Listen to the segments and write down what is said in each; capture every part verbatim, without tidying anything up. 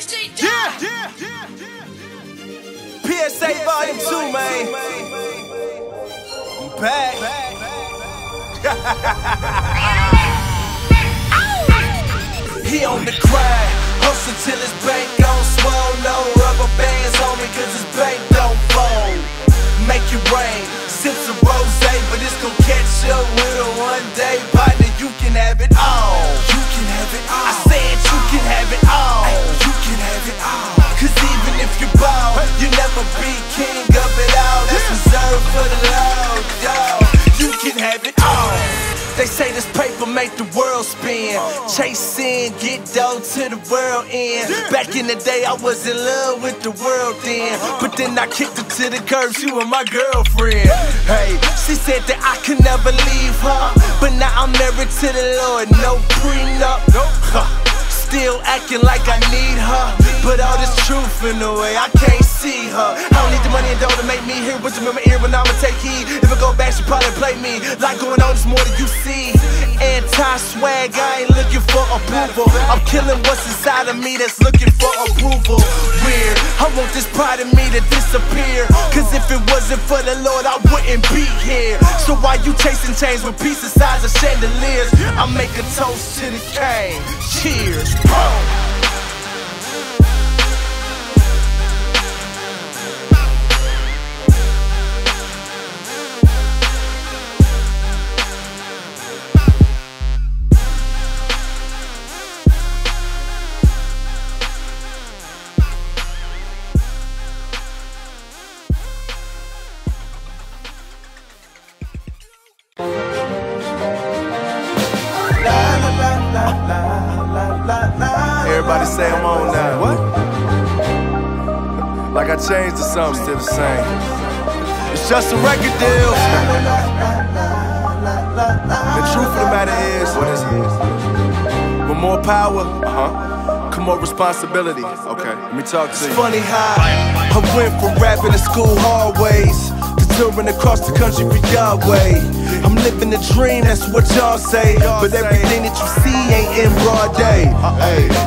never seen John. Yeah, yeah, yeah, yeah, yeah. P S A Volume two, man. You back. He on the grind, hustle till his bank don't swell. No rubber bands on me, cause his bank don't fold. Make it rain, sips a rosé, but it's gon' catch up with her one day. Partner, you can have it all. You can have it all. I said you can have it all. You can have it all. Cause even if you're bald, you'll never be king of it all. That's reserved for the loud dog. You can have it all. They say this paper make the world spin. Chasing, get dough to the world end. Back in the day, I was in love with the world then. But then I kicked her to the curb, she was my girlfriend. Hey, she said that I could never leave her. But now I'm married to the Lord, no prenup. Still acting like I need her. But all this truth in the way, I can't see her. I don't need the money and dough to make me hear what's in my ear, but I'ma take heed. If I go back, she probably play me. Like going on, it's more than you see. Anti-swag, I ain't looking for approval. I'm killing what's inside of me that's looking for approval. Weird, I want this part of me to disappear. Cause if it wasn't for the Lord, I wouldn't be here. So why you chasing chains with pieces size of chandeliers? I make a toast to the king. Cheers. Oh. Change the sum, still the same. It's just a record deal. The truth of the matter is what it is. With more power, uh-huh, come more responsibility. Okay, let me talk to you. It's funny how I went from rapping to school hallways to touring across the country for Yahweh. I'm living the dream, that's what y'all say. But everything that you see ain't in broad day.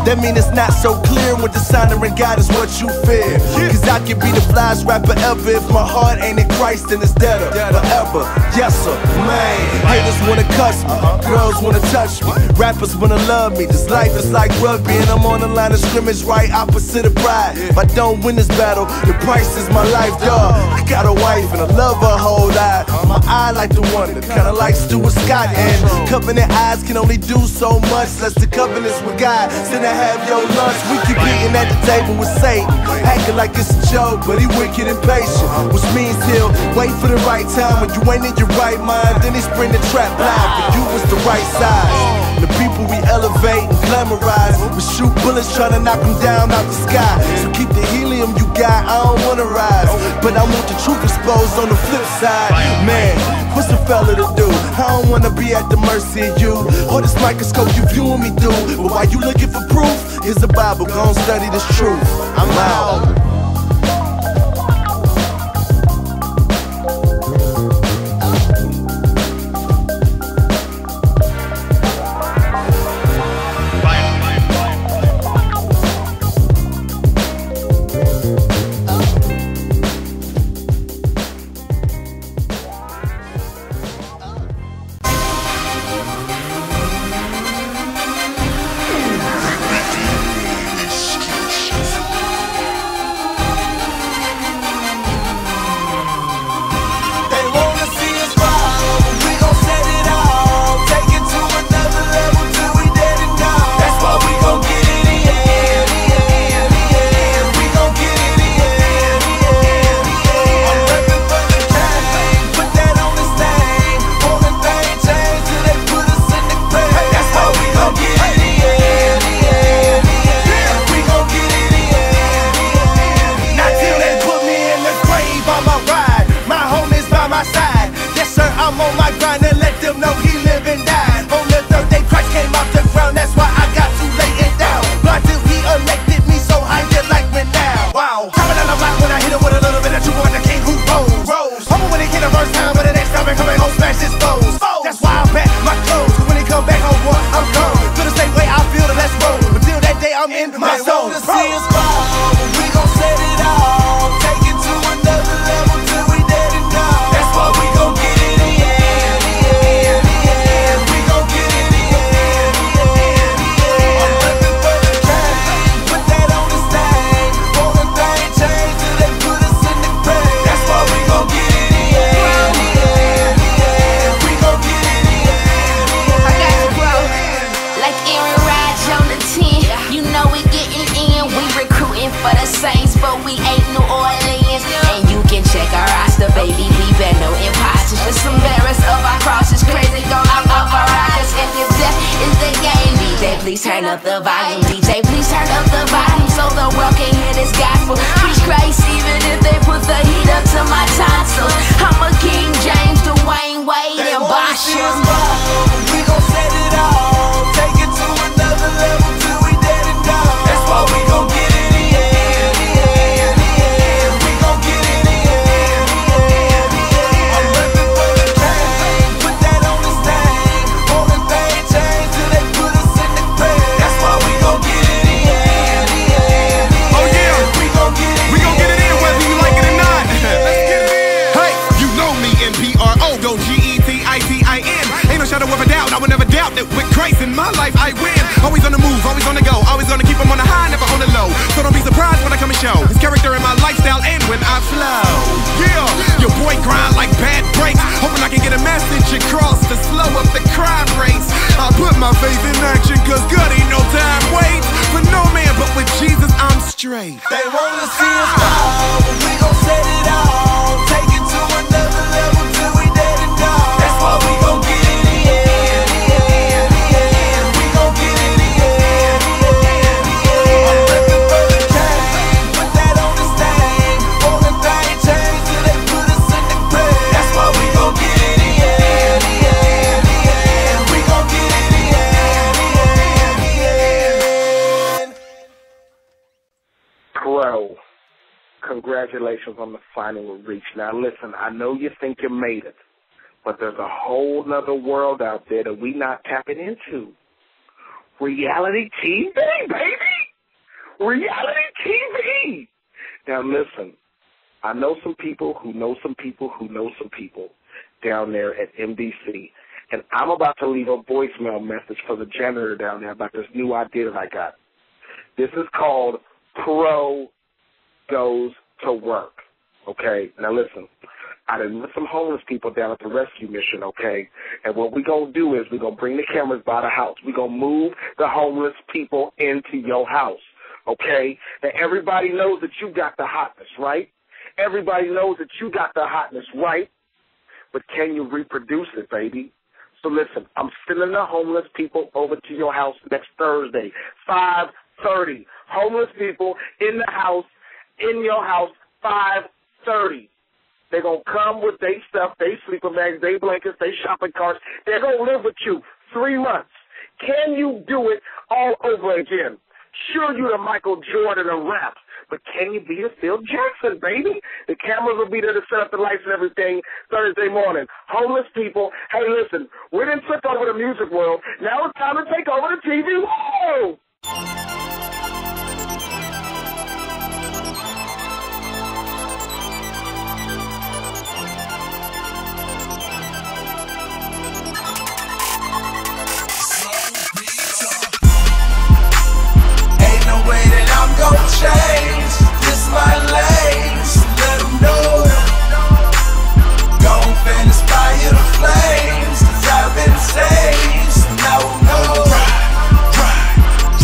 That mean it's not so clear when dishonoring God is what you fear. Cause I could be the flyest rapper ever. If my heart ain't in Christ, then it's deader forever. Yes sir, man. Haters wanna cuss me, girls wanna touch me, rappers wanna love me. This life is like rugby and I'm on the line of scrimmage, right opposite of pride. If I don't win this battle, the price is my life, dog. I got a wife and I love her whole life. My eye like the one, kinda like Stuart Scott, and covenant eyes can only do so much. Less the covenants with God, then I have your lunch. We keep eating at the table with Satan, acting like it's a joke, but he wicked and patient, which means he'll wait for the right time. When you ain't in your right mind, then he spring the trap line. But you was the right size. The people we elevate and glamorize, we shoot bullets trying to knock them down out the sky. So keep the helium you got, I don't wanna rise, but I want the truth exposed on the flip side. Man, what's a fella to do? I don't wanna be at the mercy of you or this microscope you viewing me through. But while you looking for proof, here's the Bible, gon' study this truth. I'm out. I'm in my zone. They wanna see us fall, but we gon' set it all. Take it to another level till we dead and gone. That's why we gon' get it in the end, the end, the end. We gon' get it in the end, the end, the end. I'm looking for the change, put that on the stage. Want a thing change till they put us in the grave. That's why we gon' get it in the end, the end, the end. We gon' get it in the end, the end. I got to grow like Aaron Rodgers on the team. No, we getting in, we recruiting for the Saints, but we ain't New Orleans. And you can check our roster, baby, we been no imposters. Just embarrassed of our crosses, crazy gon' up up our rockers. And if that is the game, D J, please turn up the volume. D J, please turn up the volume, so the world can hear this gospel. Preach Christ, even if they put the heat up to my tonsils. I'm a King James, Dwayne Wade, and Bosh. We gon' set it all, take it to another level. With Christ in my life, I win. Always on the move, always on the go. Always gonna keep him on the high, never on the low. So don't be surprised when I come and show His character in my lifestyle and when I flow. Yeah, your boy grind like bad breaks. Hoping I can get a message across to slow up the crime rates. I put my faith in action, cause God ain't no time wait for no man, but with Jesus I'm straight. They wanna see us fall, but we gon' set it all. Take it to another level till we dead and gone. That's why we gon' get it. Congratulations on the final reach. Now listen, I know you think you made it, but there's a whole nother world out there that we not tapping into. Reality T V, baby! Reality T V! Now listen, I know some people who know some people who know some people down there at N B C, and I'm about to leave a voicemail message for the janitor down there about this new idea that I got. This is called Pro Goes to Work, okay? Now listen, I done met some homeless people down at the rescue mission, okay? And what we gonna do is we gonna bring the cameras by the house. We gonna move the homeless people into your house, okay? Now everybody knows that you got the hotness, right? Everybody knows that you got the hotness, right? But can you reproduce it, baby? So listen, I'm sending the homeless people over to your house next Thursday, five thirty. Homeless people in the house. In your house, five thirty. They're going to come with their stuff, their sleeper bags, their blankets, their shopping carts. They're going to live with you three months. Can you do it all over again? Sure, you the Michael Jordan of rap, but can you be a Phil Jackson, baby? The cameras will be there to set up the lights and everything Thursday morning. Homeless people, hey, listen, we done took over the music world. Now it's time to take over the T V world. Change, this my lanes, let them know. Don't fan inspire the flames, 'cause I've been saved, now I know. Ride, ride,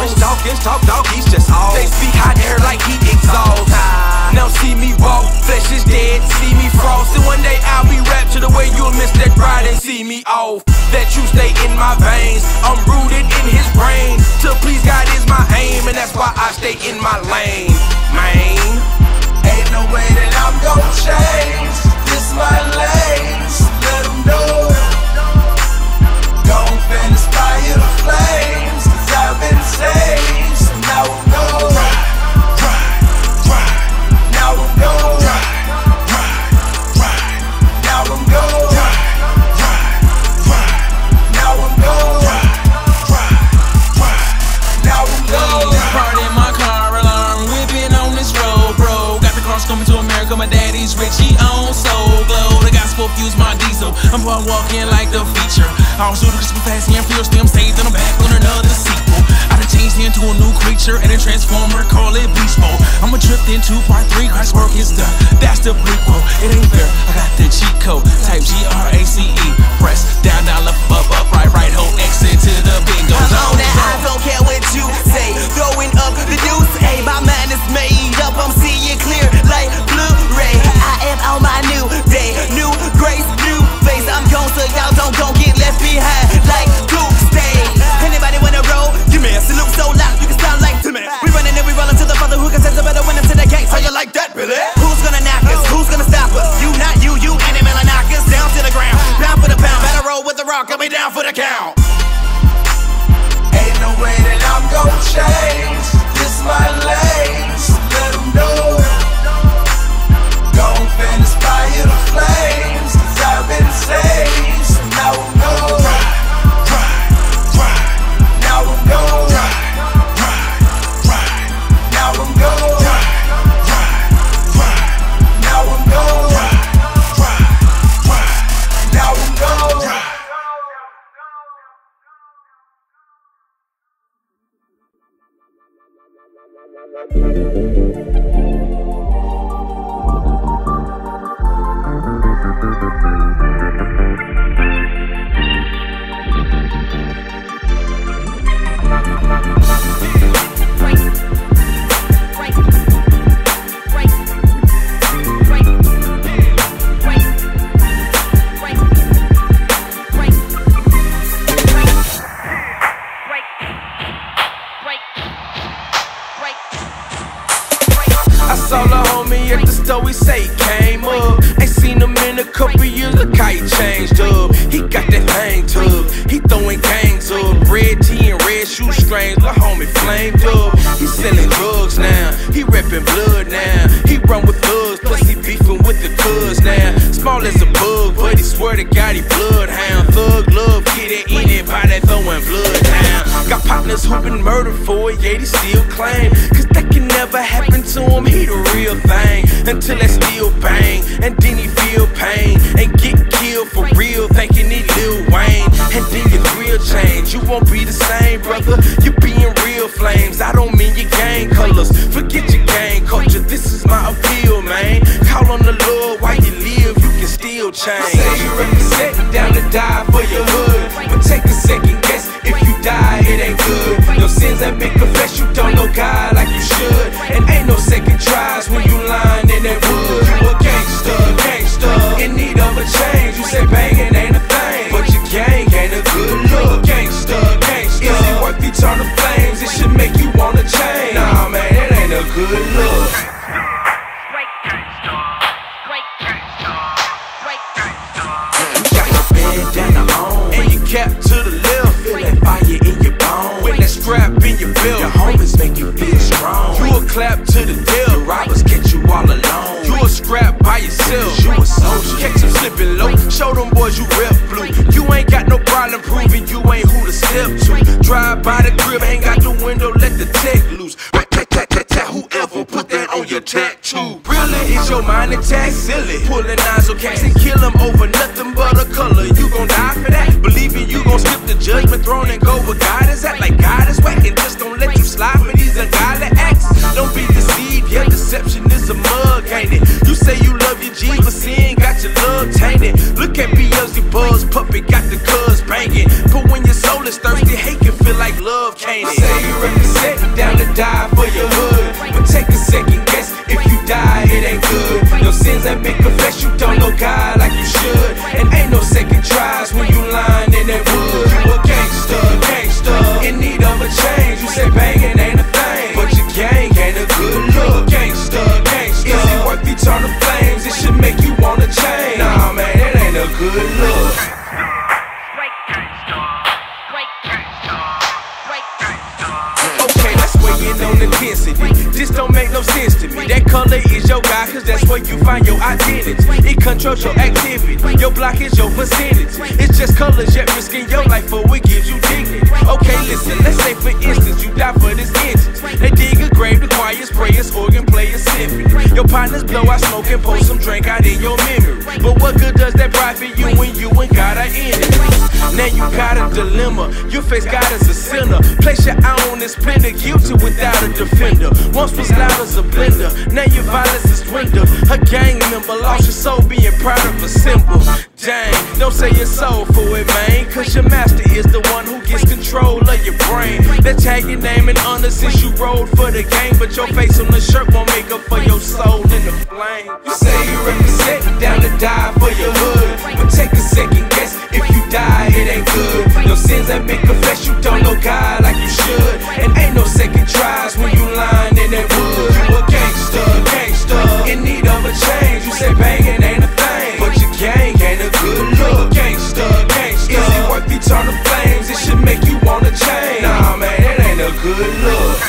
Rich doggies talk doggies just all. They speak hot air like heat exhaust. Now see me walk, flesh is dead, see me frost. And one day I'll be raptured away, you'll miss that ride and see me off. That you stay in my veins, I'm rooted in his brain. To please God is my aim, and that's why I stay in my lane. Man, ain't no way that I'm gonna change. This my lane, just let them know. Don't finish by your flames, cause I've been changed, and now I know. Now I'm gone. Now I'm gone. Now I'm gone. Now I'm gone. Party in my car alarm, whipping on this road, bro. Got the cross coming to America, my daddy's rich, he owns Soul Glow. The gospel fused my diesel, I'm gonna walk in like the feature. All through the Christmas past, and feel still saved, and I'm back on another sequel. I done changed into a new creature and a transformer, call it beast mode. I'ma drift into part three, Christ's work is done, that's the prequel. It ain't fair, I got the cheat code, type G R A C E. Press down, down, left, up, up, right, right, hold exit to the bingo. I'm on that, I don't care what you say, throwing up the deuce, hey, my mind is made up, I'm seeing clear like Blu-ray. I am on my new day, new grace, new face, I'm gone so y'all don't gon' get left behind like Tuesday. Anybody wanna roll? Give me a salute so loud, you can sound like Timmy. We running and we rollin' to the father who can sense a better winner to the game. How you like that, Billy? Who's gonna knock us? Who's gonna stop us? You not you, you and them and knock us down to the ground. Pound for the pound, better roll with the rock, I'll be down for the count. Ain't no way that I'm gon' change. This my lane, so let them know. Gon' finish fire the flames, cause I've been saved, so now I know. Now I'm gone. Now I'm gone. Now I'm gone. Now I'm gone. We say he came up. Ain't seen him in a couple years. Look how he changed up. He got that hang tub. He throwing gangs up. Red tea and red shoe strings. The homie flamed up. He selling drugs now. He repping blood now. He run with thugs. Plus he beefing with the cuz now. Small as a bug, but he swear to God he bloodhound. Thug love, get it in it by that throwing blood down. Got partners who been murdered for it, yet he still claim. Cause that can never happen to him. He the real thing. Until that still bang, and then you feel pain, and get killed for real, thinking it Lil Wayne. And then your thrill change, you won't be the same, brother. You being real flames, I don't mean your gang colors. Forget your gang culture, this is my appeal, man. Call on the Lord while you live, you can still change. I say you represent, down to die for your hood. But take a second guess, if you die, it ain't good. Your sins have been confessed, you don't know God like you should. And ain't no second tries when you lying. That wood. You a gangsta, gangsta, in need of a change. You say banging ain't a thing, but your gang ain't a good look. Gangsta, gangsta, is it worth eternal flames? It should make you wanna change. Nah, man, it ain't a good look. You got your bandana on, and your cap to the left. Feel that fire in your bone, when that strap in your belt. Your homies make you feel strong. You a clap to the deal, robbers catch you all alone. Scrap by yourself, you a soldier. Catch them slipping low, show them boys you rep blue. You ain't got no problem proving you ain't who to step to. Drive by the crib, ain't got the window, let the tech loose. Whoever put that on your tattoo, really is your mind attack, silly. Pulling nozzle cats and kill them over nothing but a color. You gon' die for that, believing you gon' skip the judgment throne and go where God is at. Like God is whack and just don't let you slide for these ungodly acts. Don't be deceived, your deception is a mug, ain't it? You say you love your G, but sin got your love tainted. Look at P S A Buzz, puppet got the cuz banging. But when your soul is thirsty, hate can feel like love, can't it? I say you represent in on intensity. This don't make no sense to me. That color is your guy, cause that's where you find your identity. It controls your activity. Your block is your vicinity. It's just colors yet risking your life for it gives you dignity. Okay, listen, let's say for instance you die for this instance. They dig a grave, the choir's prayers, organ players symphony. Your partners blow out smoke and pour some drink out in your memory. But what good does that profit you when you and God are enemies? Now you got a dilemma. You face God as a sinner. Place your eye on this splinter, guilty without a defender. Once was loud as a blender. Now your violence is dwindled. A gang member lost your soul being proud of a symbol. Dang, don't say your soul for it, man. Cause your master is the one who gets control of your brain. They tag your name and honor since you rolled for the game. But your face on the shirt won't make up for your soul in the flame. You say you represent, down to die for your hood. But take a second guess, if you die it ain't good. Your sins have been confessed, you don't know God like you should. And ain't no second tries when you lying in that wood. You a gangster, gangster, in need of a change. You say banging ain't a thing, but your gang ain't a good look. Gangster, gangster, is it worth eternal flames? It should make you wanna change. Nah man, it ain't a good look.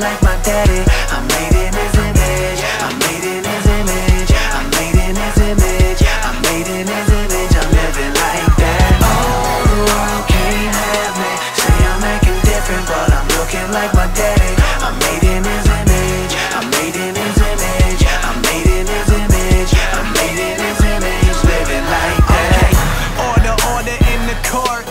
Like my daddy, I'm made in his image, I'm made in his image, I'm made in his image, I'm made in his image, I'm living like that. All the world can't have me, say I'm acting different, but I'm looking like my daddy, I'm made in his image, I'm made in his image, I'm made in his image, I'm made in his image, living like that. Okay. Order, order in the court,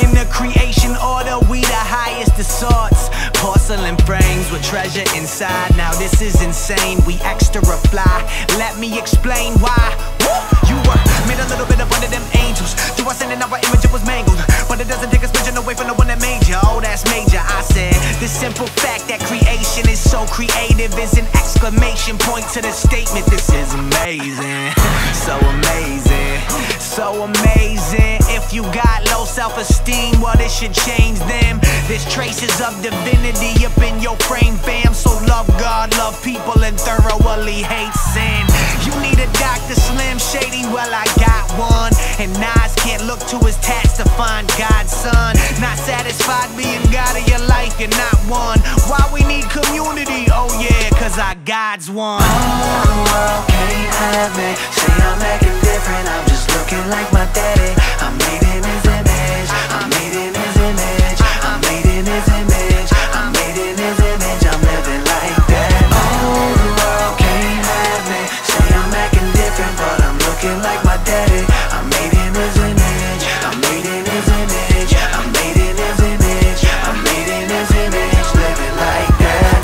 in the creation order, we the highest of sorts. Porcelain frames with treasure inside. Now this is insane, we extra fly. Let me explain why. Woo! You were made a little bit of one of them angels. You are sending out our image, it was mangled. But it doesn't take a smidgen away from the one that made you. Oh, that's major, I said. The simple fact that creation is so creative is an exclamation point to the statement. This is amazing, so amazing, so amazing. If you got low self-esteem, well, this should change them. There's traces of divinity up in your frame, fam. So love God, love people, and thoroughly hate sin. You need a Doctor Slim Shady, well I got one. And Nas can't look to his tats to find God's son. Not satisfied being God of your life, you're not one. Why we need community, oh yeah, cause our God's one. All the world can't have me, say I'm acting different, I'm just looking like my daddy. I'm made in his image, I'm made in his image, I'm made in his image. Like my daddy, I'm made in his image, I'm made in his image, I'm made in his image, I'm made in his image, living like that.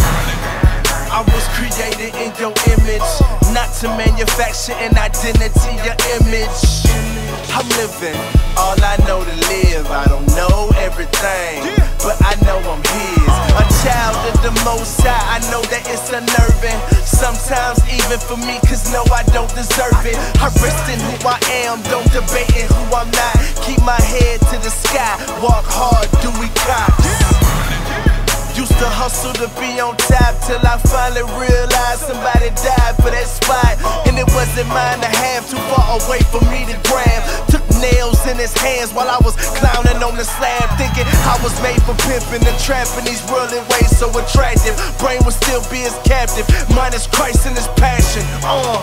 I was created in your image, not to manufacture an identity, your image. I'm living, all I know to live, I don't know everything, but I know I'm his. A child of the Most High, I know that it's unnerving. Sometimes even for me, cause no I don't deserve it. I rest in who I am, don't debate in who I'm not. Keep my head to the sky, walk hard, Dewey Cox. Used to hustle to be on top, till I finally realized somebody died for that spot. And it wasn't mine to have, too far away for me to grab. Took nails in his hands while I was clowning on the slab, thinking I was made for pimping and trapping. These whirling ways so attractive, brain would still be his captive, minus Christ and his passion. Uh,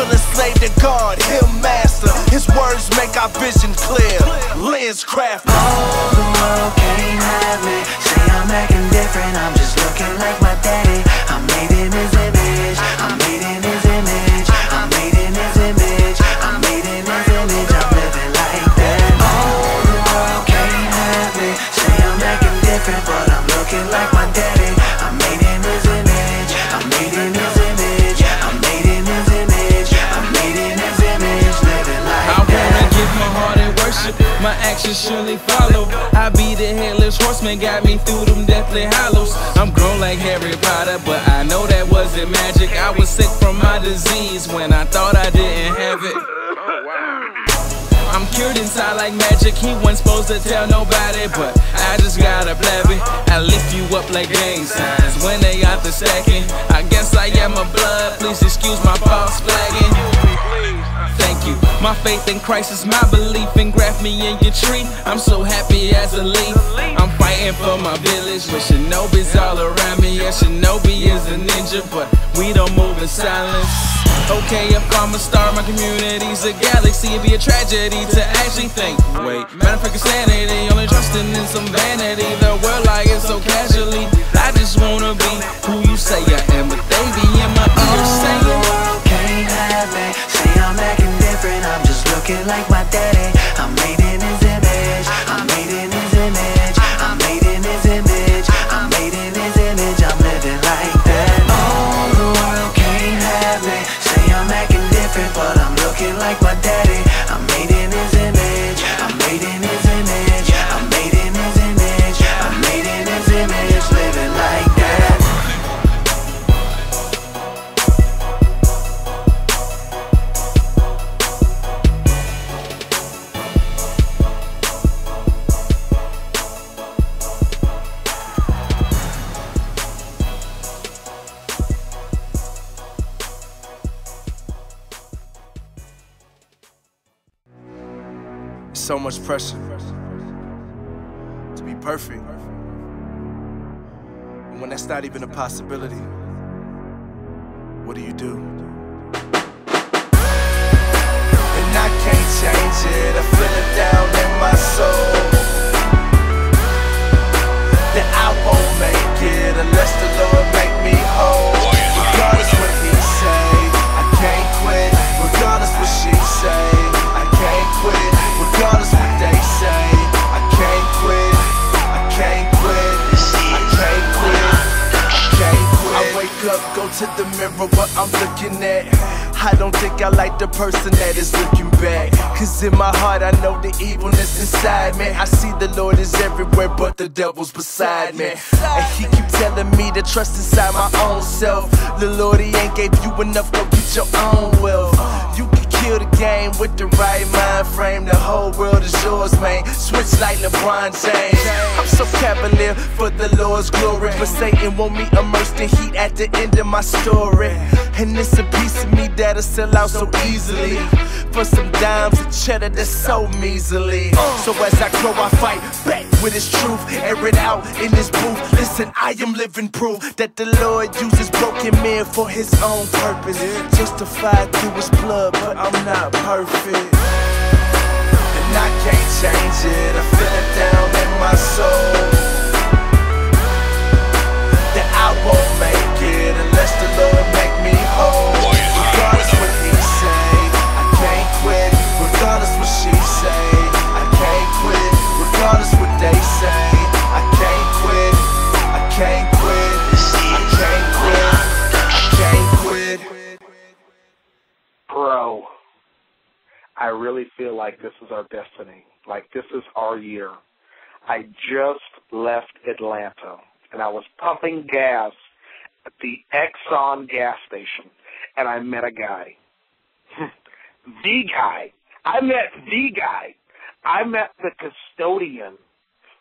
will enslave the God, him master. His words make our vision clear. Lens craft. All the world can't have me, say I'm acting different, I'm just looking like my daddy. I'm made in his image, I'm made in his image, I'm made in his image, I'm made in his image, I'm living like that. All the world can't have me, say I'm acting different, but I'm looking like my daddy. I'm made in his image, I'm made in his image, I'm made in his image, I'm made in his image, living like that. I wanna give my heart and worship, my actions surely follow. I be the headless horseman, got me through them deathly hollows. I'm grown like Harry Potter, but I know that was was it magic? I was sick from my disease when I thought I didn't have it. Oh, wow. I'm cured inside like magic. He wasn't supposed to tell nobody, but I just gotta blab it. I lift you up like gang signs when they out the second. I guess I am a blood. Please excuse my false flagging. Thank you. My faith in Christ is my belief, and graft me in your tree. I'm so happy as a leaf. I'm fighting for my village with Shinobi's all around me. Yeah, Shinobi is a ninja, but we don't move in silence. Okay, if I'm a star, my community's a galaxy. It'd be a tragedy to actually think. Wait, manufacture sanity, only trusting in some vanity. The world like it's so casually. I just wanna be who you say I am, but they be in my ear saying the world can't have it. Say I'm acting different, I'm just looking like my daddy. I'm made in his image, I'm made in his image, I'm made in his image, I'm made in his image, I'm living like that. Oh, the world can't have it. Say I'm acting different, but I'm looking like my daddy. I'm made in his image, I'm made in his image, I'm made in his image, I'm made in his image, living like that. So much pressure to be perfect when that's not even a possibility. What do you do? And I can't change it, I feel it down in my soul that I won't make it unless the Lord make me whole. Regardless what he say, I can't quit. Regardless what she say, I can't quit. Regardless what they say, I can't quit, I can't quit, I can't quit, I can't quit. I wake up, go to the mirror, what I'm looking at. I don't think I like the person that is looking back. Cause in my heart I know the evilness inside, man. I see the Lord is everywhere, but the devil's beside me. And he keep telling me to trust inside my own self. The Lord, he ain't gave you enough, go get your own wealth. You can kill the game with the right mind frame. The whole world is yours, man. Switch like LeBron James. I'm so cavalier for the Lord's glory, but Satan want me immersed in heat at the end of my story. And it's a piece of me that'll sell out so easily for some dimes and cheddar that's so measly. So as I grow, I fight back with his truth, air it out in this booth. Listen, I am living proof that the Lord uses broken men for his own purpose. Justified through his blood, but I'm not perfect. And I can't change it, I feel it down in my soul that I won't make it unless the Lord make me whole. Regardless what he say, I can't quit. Regardless what she say, I can't quit. Regardless what they say, I can't quit, I can't quit, I can't quit, I can't quit, I can't quit. Bro, I really feel like this is our destiny. Like, this is our year. I just left Atlanta, and I was pumping gas at the Exxon gas station, and I met a guy. The guy. I met the guy. I met the custodian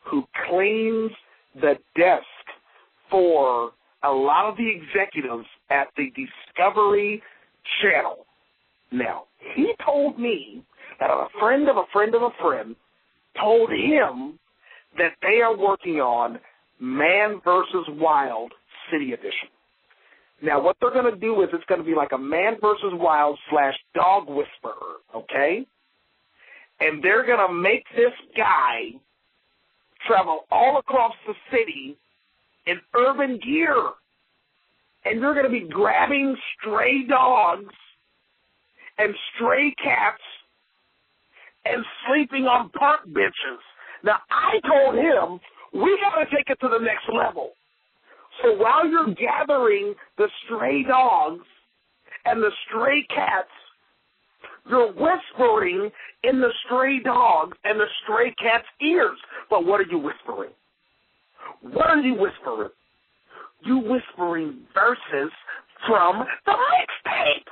who cleans the desk for a lot of the executives at the Discovery Channel. Now, he told me that a friend of a friend of a friend told him that they are working on Man versus. Wild City Edition. Now, what they're going to do is it's going to be like a Man versus. Wild slash Dog Whisperer, okay? And they're going to make this guy travel all across the city in urban gear. And you're going to be grabbing stray dogs and stray cats, and sleeping on park benches. Now, I told him, we got to take it to the next level. So while you're gathering the stray dogs and the stray cats, you're whispering in the stray dogs and the stray cat's ears. But what are you whispering? What are you whispering? You whispering verses from the mixtape.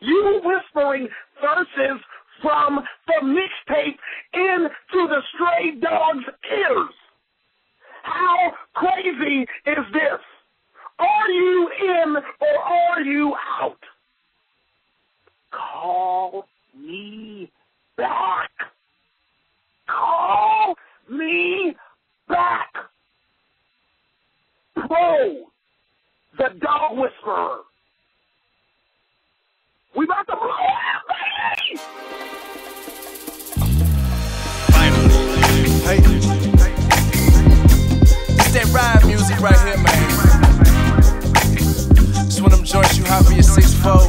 You whispering verses from the mixtape into the stray dog's ears. How crazy is this? Are you in or are you out? Call me back. Call me back. Pro, the dog whisperer. We about to blow out, baby! Hey, it's that ride music right here, man. It's when them joints you hop for your six four.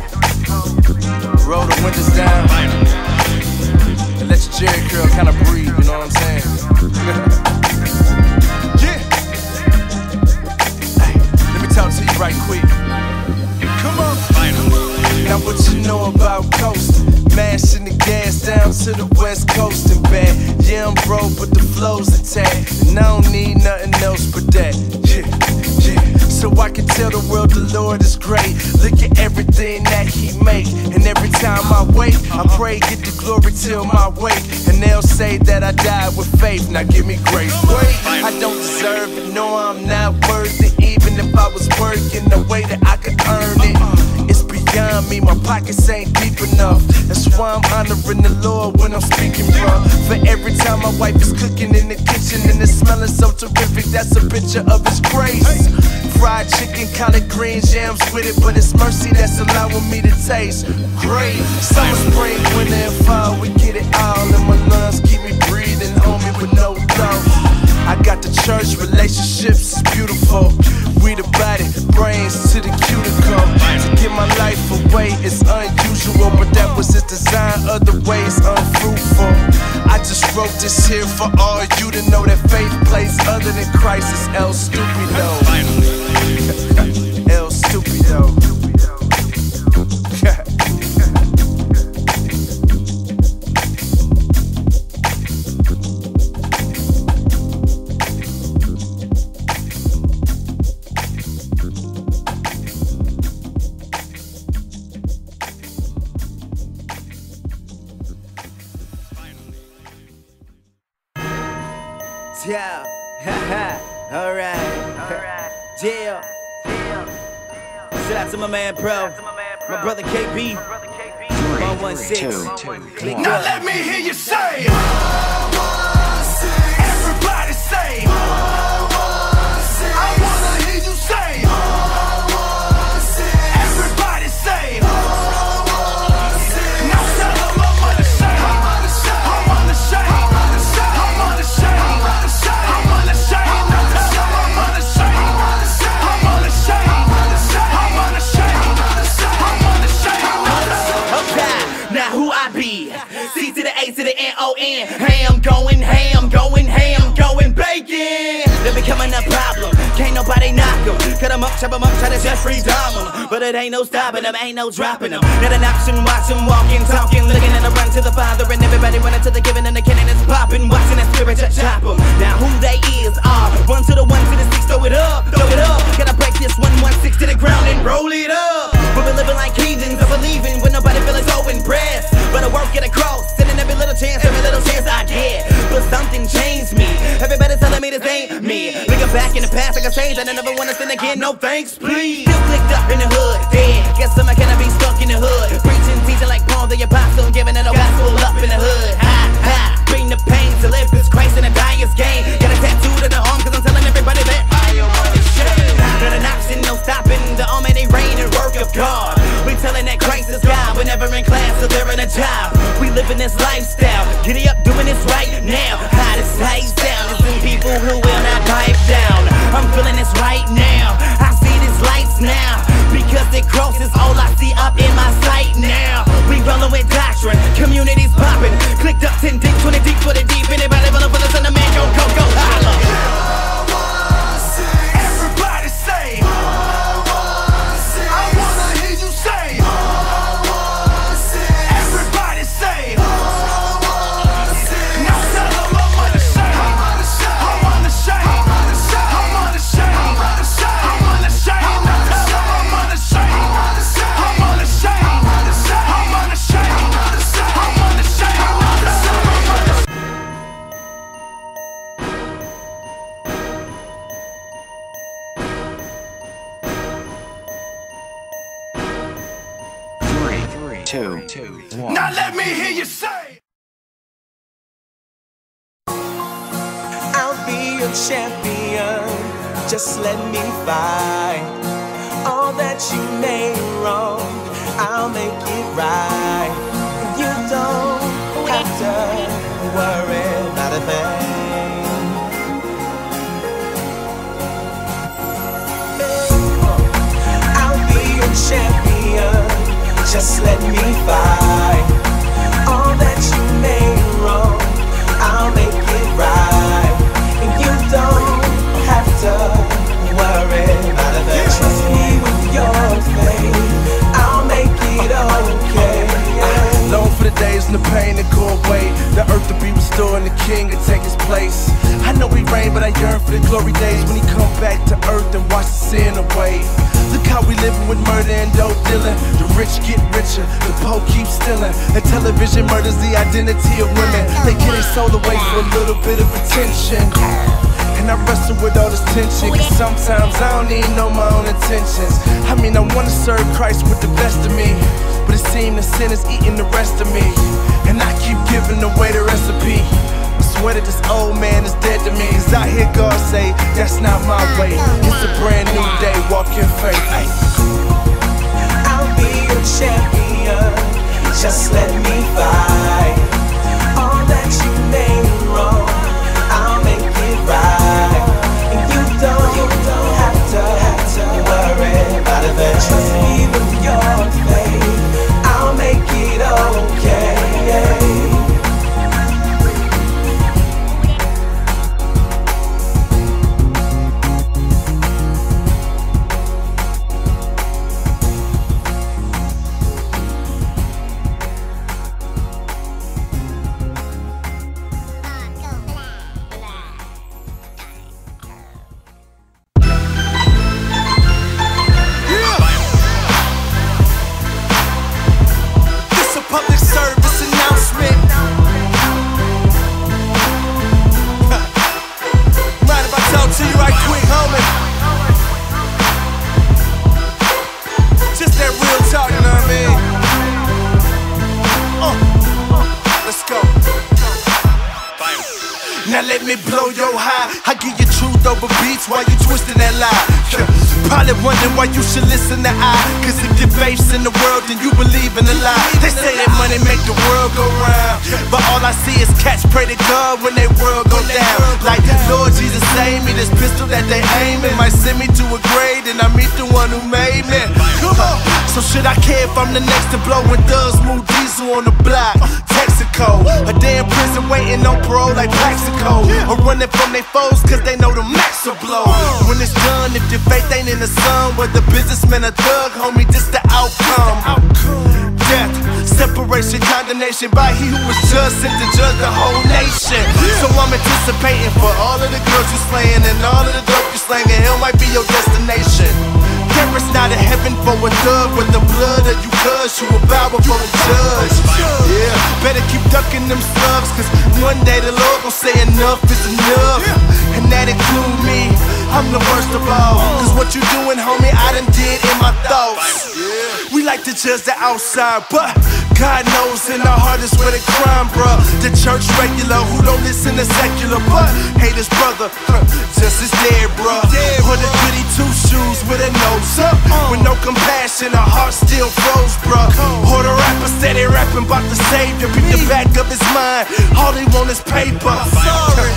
Roll the windows down and let your jerry curl kind of breathe, you know what I'm saying? Yeah! Hey, let me talk to you right quick. Come on, finally. Now what you know about coasting? Mashing the gas down to the west coast and back. Yeah, I'm broke, but the flow's intact. And I don't need nothing else but that. Yeah, yeah. So I can tell the world the Lord is great. Look at everything that He make. And every time I wake, I pray, get the glory till my wake. And they'll say that I died with faith. Now give me grace. Wait, I don't deserve it. No, I'm not worth it. Even if I was working the way that I could earn it. Beyond me, my pockets ain't deep enough. That's why I'm honoring the Lord when I'm speaking, bro. For every time my wife is cooking in the kitchen and it's smelling so terrific, that's a picture of His grace. Fried chicken, collard greens, yams with it, but it's mercy that's allowing me to taste great. Summer, spring, winter, and fall, we get it all, and my lungs keep me breathing, homie, with no doubt. I got the church, relationships is beautiful. We the body, brains to the cuticle. To give my life away is unusual, but that was His design, other ways unfruitful. I just wrote this here for all you to know that faith plays other than Christ is El Stupido. El Stupido. Yeah, alright, alright, yeah. Shout out to my man, bro, my brother K B, one one six. Now let me hear you say, everybody say, I wanna hear you say, everybody say, now tell them I'm unashamed, I'm unashamed, I'm unashamed, I'm unashamed. Ham going, ham going, ham going bacon. They're becoming a problem. Can't nobody knock them. Cut them up, chop them up, try to just free dom them. But it ain't no stopping them, ain't no dropping them. Not an option, watch them walking, talking, looking at the run to the Father. And everybody running to the giving and the cannon is popping. Watching that spirit just chop them. Now who they is are. One to the one to the six, throw it up, throw it up. Gotta break this one, one, six to the ground and roll it up. We've been living like heathens, I'm believing when nobody feeling so impressed. But I work at a cross, sending every little chance, every little chance I get. But something changed me. Everybody telling me this ain't me. Looking back in the past, like I changed, I never wanna sin again. No thanks, please. Still clicked up in the hood, dead. Guess I'm gonna be stuck in the hood. Preaching, teaching like Paul the Apostle, giving it a gospel up in the hood. Ha ha. Bring the pain to live this Christ in a dyer's game. Got a tattoo to the arm, cause I'm telling everybody that I am unashamed. Not an option, no stopping. The almighty reign and work of God. We telling that Christ is God. We're never in class, so they're in a job. We living this lifestyle. Giddy up, doing this right now. How this lifestyle is in people who will not pipe down. I'm feeling this right now. I see these lights now. Because the cross is all I see up in my sight now. We rollin' with doctrine, communities poppin'. Clicked up ten deep, twenty deep for the deep. Anybody rollin' for the son of man, go, go, go, holla. two, two, one. Now let me hear you say, I'll be a champion. Just let me fight. All that you made wrong, I'll make it right. You don't have to worry about a thing. I'll be a champion. Just let me fight. All that you made wrong, I'll make it right. And you don't have to worry about a thing. Trust me with your faith, I'll make it okay. Yeah. Long for the days and the pain to go away, the earth to be restored and the king to take his place. I know he reigned, but I yearn for the glory days when he come back to earth and wash the sin away. Look how we living with murder and dope dealing. The rich get richer, the poor keep stealing. And television murders the identity of women. They get their soul away for a little bit of attention. And I wrestle with all this tension, cause sometimes I don't even know my own intentions. I mean, I wanna serve Christ with the best of me, but it seems the sin is eating the rest of me. And I keep giving away the recipe. Swear that this old man is dead to me. Cause I hear God say, that's not my way. It's a brand new day, walk in faith. I'll be your champion. Just let me fight. All that you made wrong, I'll make it right. And you don't, you don't have to, have to worry about a thing. Trust me with your faith, I'll make it okay. I'm the next to blow when thugs move diesel on the block. Texaco, a day in prison waiting on parole like Plaxico. I'm running from they foes cause they know the max will blow. When it's done, if your faith ain't in the sun, whether businessman or thug, homie, this the outcome. Death, separation, condemnation by he who was just sent to judge the whole nation. So I'm anticipating for all of the girls you slaying and all of the dope you slanging, hell might be your destination. It's not a heaven for a thug with the blood of you cuz you a bow before a judge. Yeah, better keep ducking them slugs, cause one day the Lord gon' say enough is enough. And that include me, I'm the worst of all. Cause what you doing, homie, I done did in my thoughts. We like to judge the outside, but God knows in our heart is where the crime, bruh. The church regular who don't listen to secular, but hate his brother, huh, just as dead, bruh. Or the goody two shoes with a nose up, with no compassion, our heart still froze, bruh. Or the rapper steady rapping about the savior, beat the back of his mind, all he want is paper. Sorry,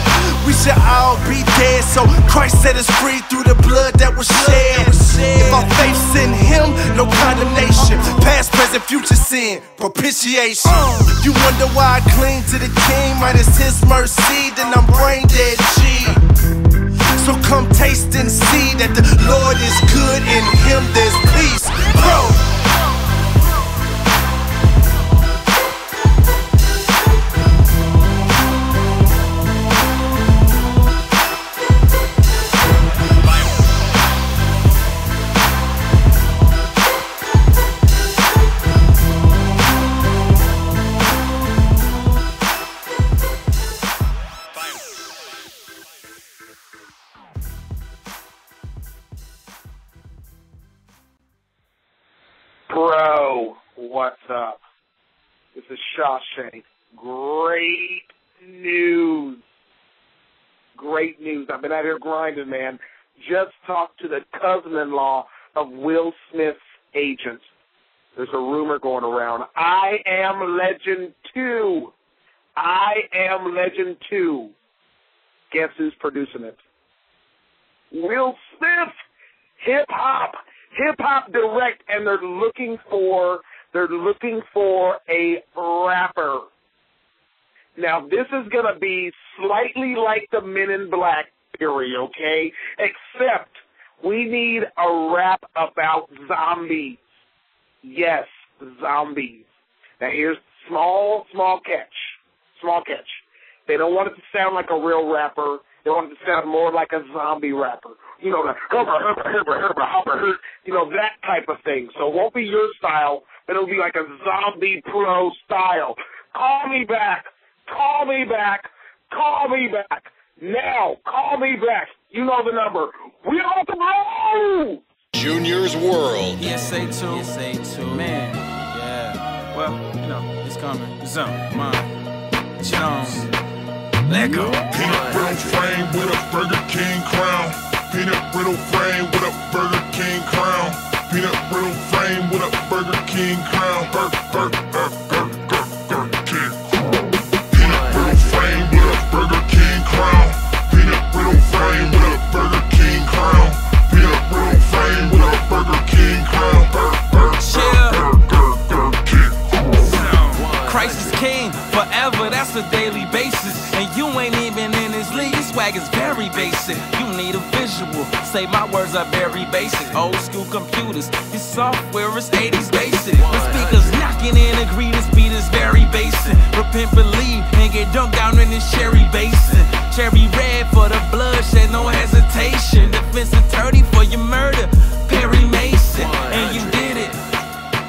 we should all be dead, so Christ set us free through the blood that was shed. If our faith's in him, no condemnation, past, present, future sin. Propitiation. Uh, you wonder why I cling to the king, minus his mercy, then I'm brain dead, G. So come taste and see that the Lord is good, in him there's peace, bro. Bro, What's up? This is Shawshank. Great news. Great news. I've been out here grinding, man. Just talked to the cousin-in-law of Will Smith's agent. There's a rumor going around. I Am Legend two. I Am Legend two. Guess who's producing it? Will Smith. Hip-hop. Hip-hop direct, and they're looking for they're looking for a rapper. Now, this is going to be slightly like the Men in Black period, okay? Except we need a rap about zombies. Yes, zombies. Now, here's small, small catch. Small catch. They don't want it to sound like a real rapper. They want it to sound more like a zombie rapper. You know, the herba, herba, herba, herba, herba, you know, that type of thing. So it won't be your style, but it'll be like a zombie pro style. Call me back. Call me back. Call me back. Now, call me back. You know the number. We on the road. Junior's World. P S A two. P S A two. Man. Yeah. Well, you know, it's coming. Zone. Mom. Jones. Let go. Peanut brittle frame with a Burger King crown. Peanut brittle frame with a Burger King crown. Peanut brittle frame with a Burger King crown. Burger, burger, burger, burger, burger King. Peanut brittle frame with a Burger King crown. Peanut brittle frame with a Burger King crown. Peanut brittle frame with a Burger King crown. Burger, burger, burger, burger King. Christ is king forever. That's a daily basis, and you ain't even in his league. This swag is very basic. You need a visual. Say my words are very basic. Old school computers. Your software is eighties basic. The speakers knocking in the greenest beat is very basic. Repent, believe, and get dunked down in this cherry basin. Cherry red for the bloodshed, no hesitation. Defense attorney for your murder, Perry Mason. And you did it,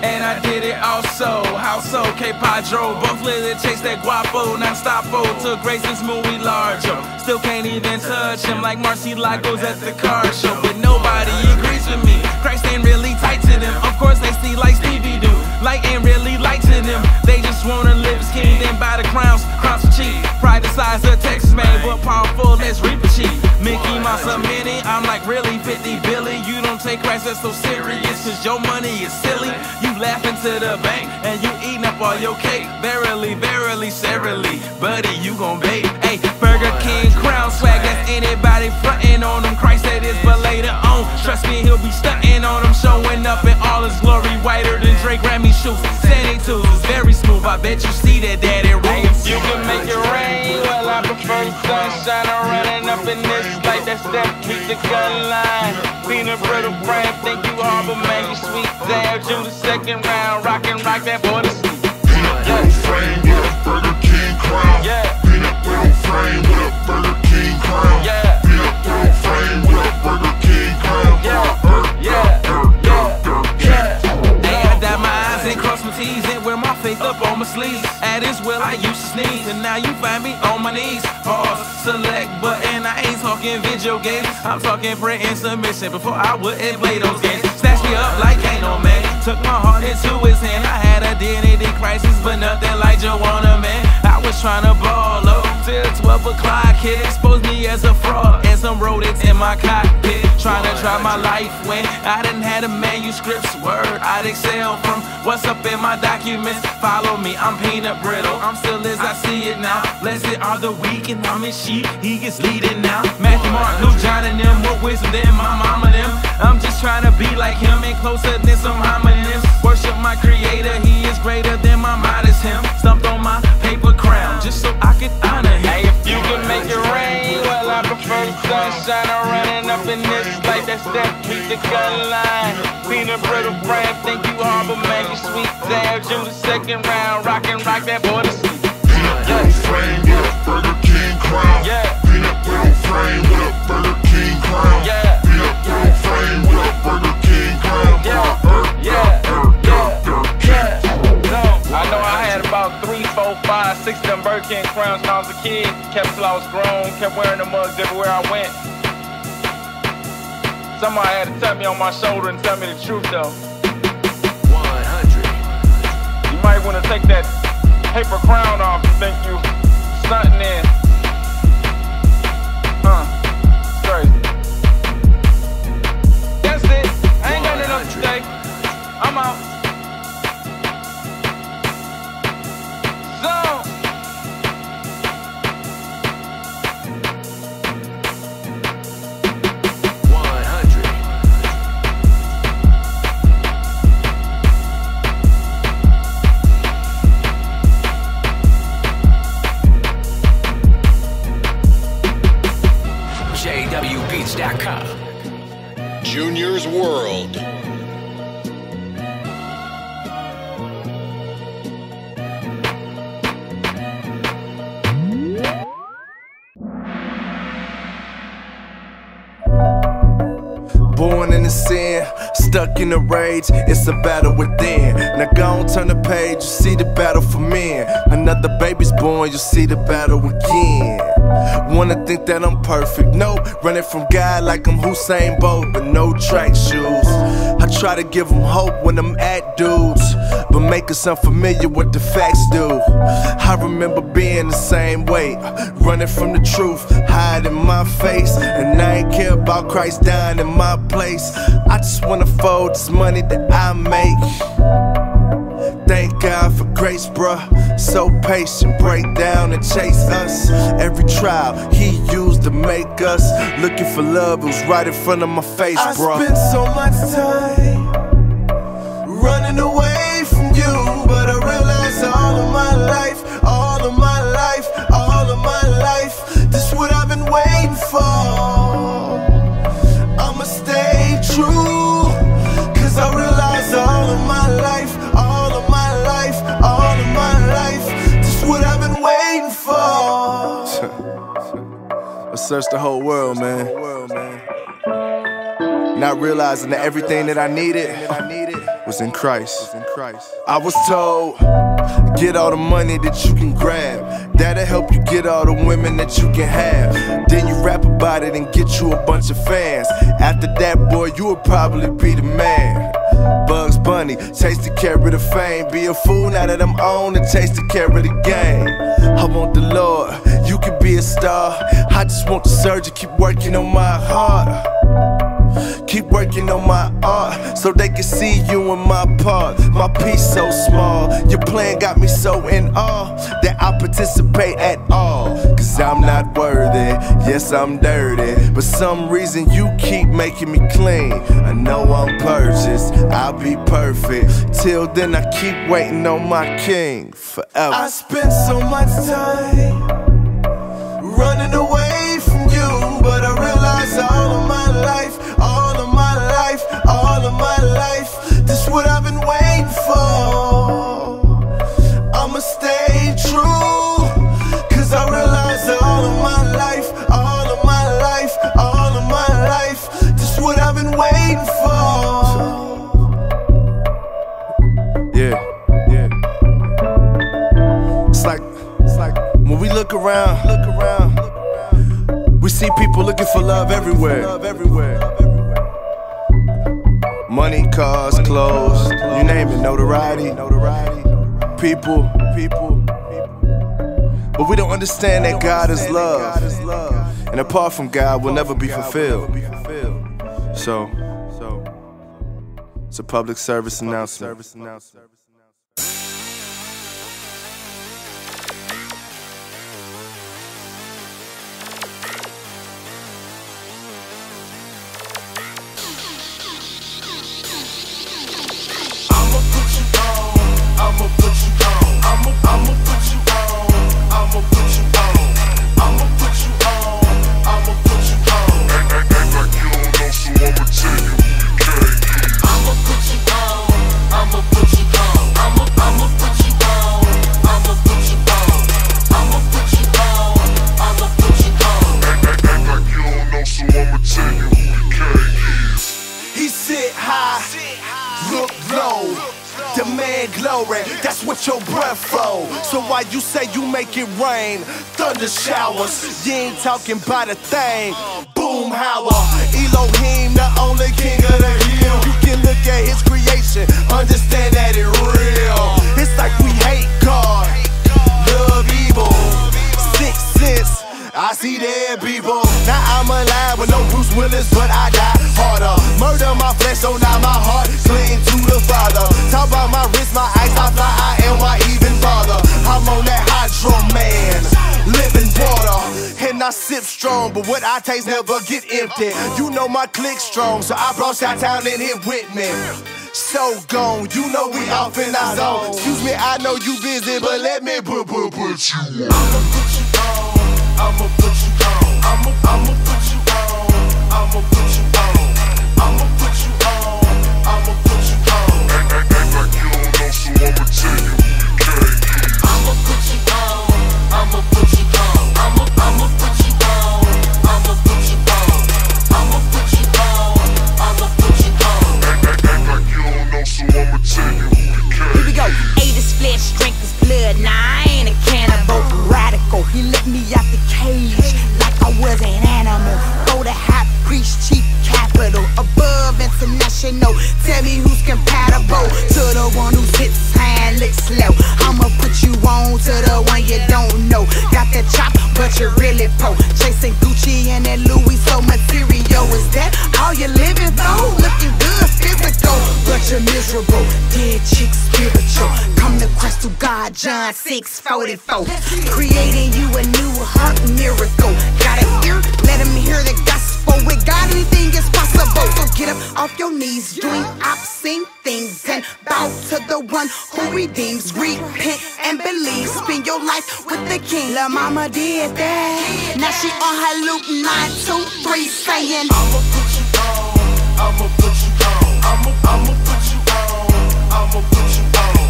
and I did it also. House okay, Padro. Both lit it, chase that guapo, non-stopo. Took Grayson's movie larger. Still can't even touch him like Marcy Lagos at the car show. But nobody agrees with me. Christ ain't really tight to them. Of course they see like Stevie do. Light ain't really light to them. They just wanna live as king, then buy the crowns. Crowns are cheap. Pride the size of Texas, man, but powerful as Reaper cheap. Mickey Mouse a mini, I'm like really fifty billion. You don't take Christ that's so serious, cause your money is silly. You laughing to the bank and you eating up all your cake. Verily, verily, seriously, buddy, you gon' bake. Hey, Burger King crown swag, that's anybody frontin' on him. Christ that is, but later on, trust me, he'll be stuntin' on him. Showing up in all his glory, whiter than Drake, Grammy shoes. Sandy twos is very smooth, I bet you see that daddy rains. You can make it rain, well I prefer sunshine. I'm running up in this light, that's that keep the gun line. Peanut brittle brain, think you all, but man, you sweet damn. You the second round, rockin' rock that boy to sleep. Peanut brittle frame with a Burger King crown. Yeah. Peanut brittle frame with a Burger King crown. Yeah. Peanut brittle frame with a Burger King crown. Yeah. Yeah. Yeah. Yeah. Hey, I dot my eyes and cross my T's and wear my faith up on my sleeves. At His will, I used to sneeze, and now you find me on my knees. Pause, select button. I ain't talking video games. I'm talking print and submission. Before I wouldn't play those games. Stash me up like ain't no man. Took my heart into his hand. I had identity crisis, but nothing like Joanna, man. I was trying to ball up till twelve o'clock. Kid exposed me as a fraud and some rodents in my cockpit. Trying to try my life when I didn't have the manuscripts. Word, I'd excel from what's up in my documents. Follow me, I'm peanut brittle. I'm still as I see it now. Blessed are the weak and I'm his sheep. He gets leading now. Matthew, Mark, Luke, John and them. What wisdom than my mama them. I'm just trying to be like him and closer than some homonyms. Worship my creator. He is greater than my modest him. Stumped on my paper crown just so I could honor him. Hey, if you can make it rain, well I prefer sunshine. I'm running up in this light, that's that keep the gun line. Peanut brittle brand, think you all, but man, you sweet damn. You the second round, rockin' rock that boy to sleep. Peanut brittle frame with a Burger King crown. Yeah. Peanut brittle frame with a Burger King crown. Yeah. Peanut brittle frame with a Burger King crown. Yeah. Yeah. I know I had about three, four, five, six of them Burger King crowns when I was a kid. Kept flowers grown, kept wearing the mugs everywhere I went. Somebody had to tap me on my shoulder and tell me the truth though. one hundred. take that paper crown off and think you stuntin' in. Huh, crazy. That's it, I ain't got it up today. I'm out. So Junior's World. Born in the sin, stuck in the rage, it's a battle within. Now go and turn the page, you see the battle for men. Another baby's born, you see the battle again. Wanna think that I'm perfect, no, running from God like I'm Hussein Bolt, but no track shoes. I try to give them hope when I'm at dudes, but make us unfamiliar what the facts do. I remember being the same way, running from the truth, hiding my face. And I ain't care about Christ dying in my place, I just wanna fold this money that I make. Thank God for grace, bruh. So patient, break down and chase us. Every trial he used to make us. Looking for love, it was right in front of my face, bruh. I spent so much time running away from you, but I realized all of my life, all of my life, all of my life, this is what I've been waiting for. I'ma stay true, cause I realized all of my life, all of my life, this is what I've been waiting for. I searched the whole world, man. Not realizing that everything that I needed was in Christ. I was told, get all the money that you can grab, that'll help you get all the women that you can have. Then you rap about it and get you a bunch of fans. After that, boy, you'll probably be the man. Bugs Bunny, taste the carrot of fame. Be a fool now that I'm on and taste the carrot of game. I want the Lord, you can be a star. I just want the surgeon, keep working on my heart, keep working on my art, so they can see you in my part. My piece so small, your plan got me so in awe that I participate at all. Cause I'm not worthy, yes I'm dirty, but some reason you keep making me clean. I know I'm purchased, I'll be perfect, till then I keep waiting on my king forever. I spent so much time running away from you, but I realized all of my life, all of my life, all of my life, this is what I've been waiting for. I'ma stay true, I realized that all of my life, all of my life, all of my life, this is what I've been waiting for. Yeah, yeah. It's like, it's like when we look around, look around, we see people looking for love everywhere. Money, cars, clothes, you name it, notoriety, people, people. But we don't understand that God is love, and apart from God, we'll never be fulfilled. So, it's a public service announcement. I'ma put you on. I'ma put you on. I'ma I'ma put you on. I'ma put you on, I'ma put you on, I'ma put you on. Act, act, act like you don't know, so I'ma tell you who you can't get. I'ma put you on, I'ma put you on, I'ma, I'ma put you on, I'ma put you on, I'ma put you on, I'ma put you on. Act, act, act like you don't know, so I'ma tell you who you can't get. He sit high, look low. Demand glory, that's what your breath for. So why you say you make it rain? Thunder showers, you ain't talking about a thing. Boom, howl, Elohim, the only king of the hill. You can look at his creation, understand that it's real. It's like we hate see dead people. Now I'm alive with no Bruce Willis, but I got harder. Murder my flesh, so now my heart cling to the Father. Talk about my wrist, my eyes, I fly, I am my even father. I'm on that hydro, man, living water. And I sip strong, but what I taste never get empty. You know my click strong, so I brought Chi-Town in here with me. So gone, you know we off in our zone. Excuse me, I know you busy, but let me put you on. I'ma put you on, I'ma put you on, I'ma I'ma put you on, I'ma put you on, I'ma put you on, I'ma put you on. Act, act, act like you don't know, so I'ma tell you you can't use. I'ma put you on, I'ma put you on, I'ma I'ma put you on, I'ma put you on, I'ma put you on, I'ma put you on. Act, act, act like you don't know, so I'ma tell you you can't. Here we go. Eight is flesh, drink is blood. Nah, I ain't a cannibal, radical. He let me out the cage like I was an animal. Go to high priest, chief capital, above international. Tell me who's compatible to the one who sits high and looks low. I'ma put you on to the one you don't know. Got that chop, but you're really po. Chasing Gucci and that Louis, so material. Is that all you're living though? Looking good, physical, but you're miserable. Dead chick, spiritual. Come to Christ through God, John six forty-four. Creating you a new heart miracle. Got an ear, let him hear the gospel. With God anything is possible. So get up off your knees, doing obscene things, and bow to the one who redeems. Repent and believe, spend your life with the King. La mama did that, now she on her Luke nine two three saying I'ma put you on, I'ma put you on, I'ma I'ma put you on, I'ma put you on,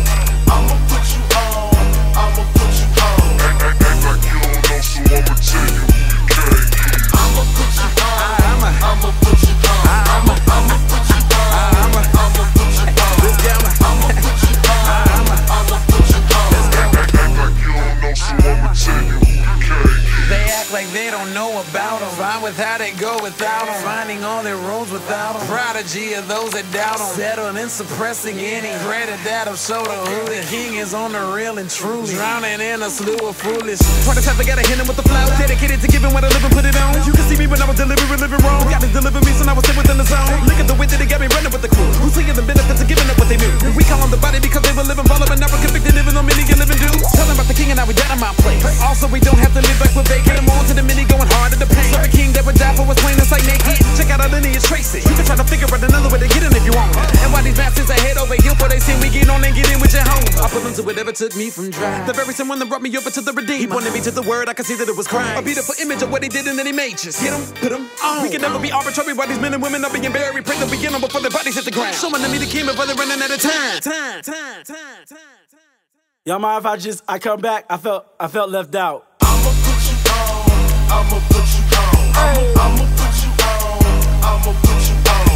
I'ma put you on, I'ma put you on. Act, act, act like you don't know, so I'ma tell you you can't use. I'ma put you on, I'ma I'ma put you on, I'ma I'ma put you on, I'ma I'ma put you on, I'ma put you on, I'ma put you on. Act, act, act like you don't know, so I'ma tell you you can't use. They act like they don't know about them. Fine with how they go without them. Finding all their roads without them. Prodigy of those that doubt them. Settled and suppressing any credit that I've showed them. Who the king is on the real and truly. Drowning in a slew of foolish. Part of time I gotta hit him with the flow. Dedicated to giving what I live and put it on. You can see me when I was delivering, living wrong. Gotta deliver me, so I was still within the zone. Look at the way that they got me running with the crew. Who's seeing the benefits of giving up what they knew? We call them the body because they were living follow, but now we're convicted living on many and living dudes. Tell them about the king and now we got in my place. Also, we don't have to live like we're vacant. I'm on to the mini going hard at the pain. Serve a king that would die for what's plain and sight naked. Check out our lineage, trace it. You can try to figure out another way to get in if you want. And why these bastards are head over heel for they sin, we get on and get in with your home. I put them to whatever took me from dry. The very someone that brought me over to the redeemer. He pointed me to the word, I could see that it was crime. A beautiful image of what he did and then he made us. Get him, put him on. We can never be arbitrary while these men and women are being buried. Pray that we get them before their bodies hit the ground. Showing them me the king, but they're running out of time. Time, time, time, time. Y'all mind if I just, I come back, I felt, I felt left out. I'ma put you on, I'ma put you on, I'ma put you on, I'ma put you on,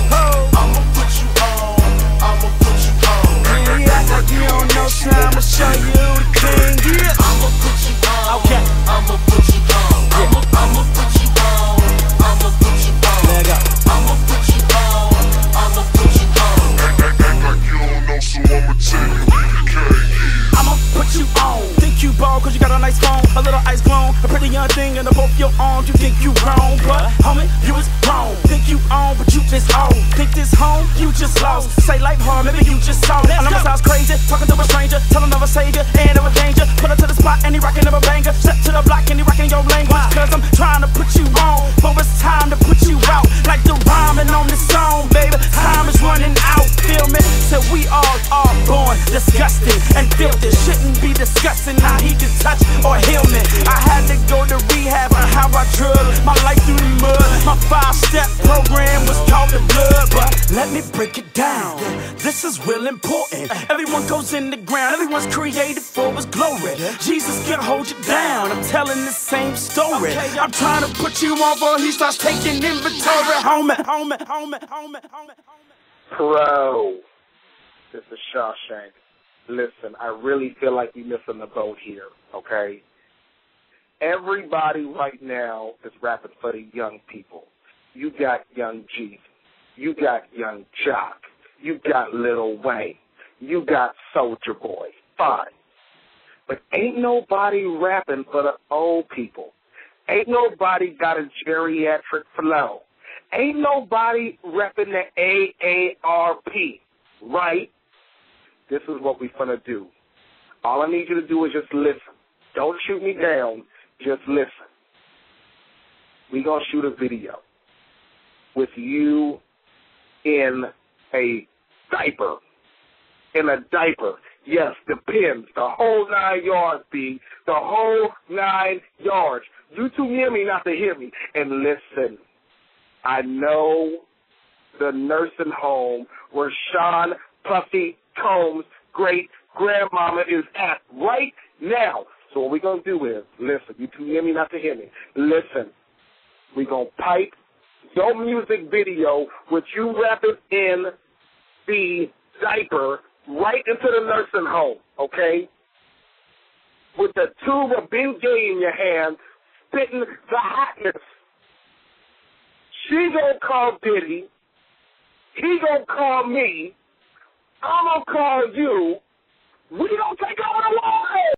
I'ma put you on, I'ma put you on. Yeah, yeah, act like you don't know, so I'ma show you the king. Yeah, I'ma put you on, okay. I'ma put you on, I'ma, I'ma put you on, I'ma put you on. There you go. I'ma put you on, I'ma put you on. Act, act, act like you don't know, so I'ma tell you you can't. I'ma put you on. Think you bald cause you got a nice phone, a little ice blown, a pretty young thing under both your arms. You think you wrong, but homie, you was wrong. Think you on, but you just on. Think this home, you just lost. Say life hard, maybe you just saw it. I know my sounds crazy, talking to a stranger, telling of a savior, and of a danger. Put her to the spot and he rockin' of a banger. Step to the block and he rockin' your language. Cause I'm trying to put you on, but it's time to put you out. Like the rhyming on this song, baby, time is running out. Feel me? So we all are born disgusted and filthy. Shouldn't be discussing how he can touch or heal me. I had to go to rehab on how I drugged my life through the mud. My five-step program was called the blood. But let me break it down, this is real important. Everyone goes in the ground, everyone's created for his glory. Jesus can hold you down, I'm telling the same story. I'm trying to put you on before he starts taking inventory. Homie, homie, homie, homie, homie. Bro, this is Shawshank. Listen, I really feel like you're missing the boat here, okay? Everybody right now is rapping for the young people. You got Young Jeezy. You got Young Jock. You got Lil Wayne. You got Soulja Boy. Fine. But ain't nobody rapping for the old people. Ain't nobody got a geriatric flow. Ain't nobody repping the A A R P, right? This is what we finna do. All I need you to do is just listen. Don't shoot me down. Just listen. We gonna shoot a video with you in a diaper. In a diaper. Yes, the pins, the whole nine yards, B. The whole nine yards. You too near me not to hear me. And listen, I know the nursing home where Sean Puffy Combs' great-grandmama is at right now. So what we're going to do is, listen, you too near me not to hear me. Listen, we're going to pipe your music video with you rapping in the diaper right into the nursing home, okay? With the tube of Bengay in your hand, spitting the hotness. She gonna call Diddy. He gonna call me. I'm gonna call you. We gonna take over the world.